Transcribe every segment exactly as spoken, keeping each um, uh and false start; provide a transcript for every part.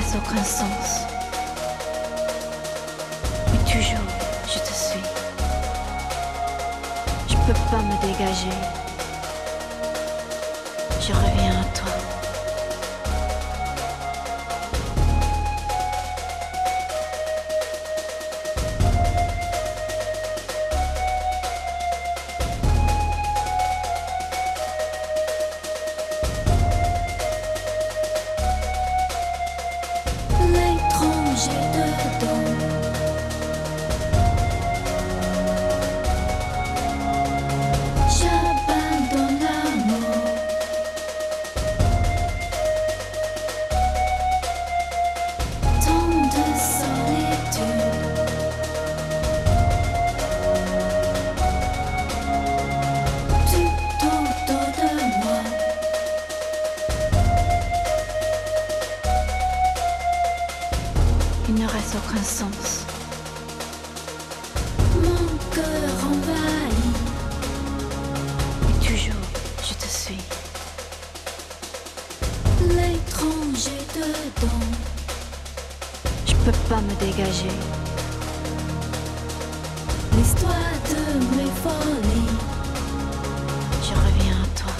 n'embrasse aucun sens. Mais toujours, je te suis. Je peux pas me dégager. Je reviens à toi. Il ne reste aucun sens. Mon cœur envahi. Et toujours, je te suis. L'étranger dedans. Je peux pas me dégager. L'histoire de mes folies. Je reviens à toi.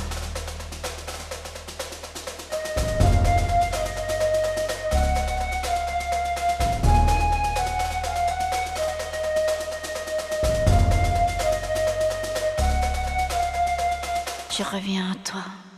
Je reviens à toi.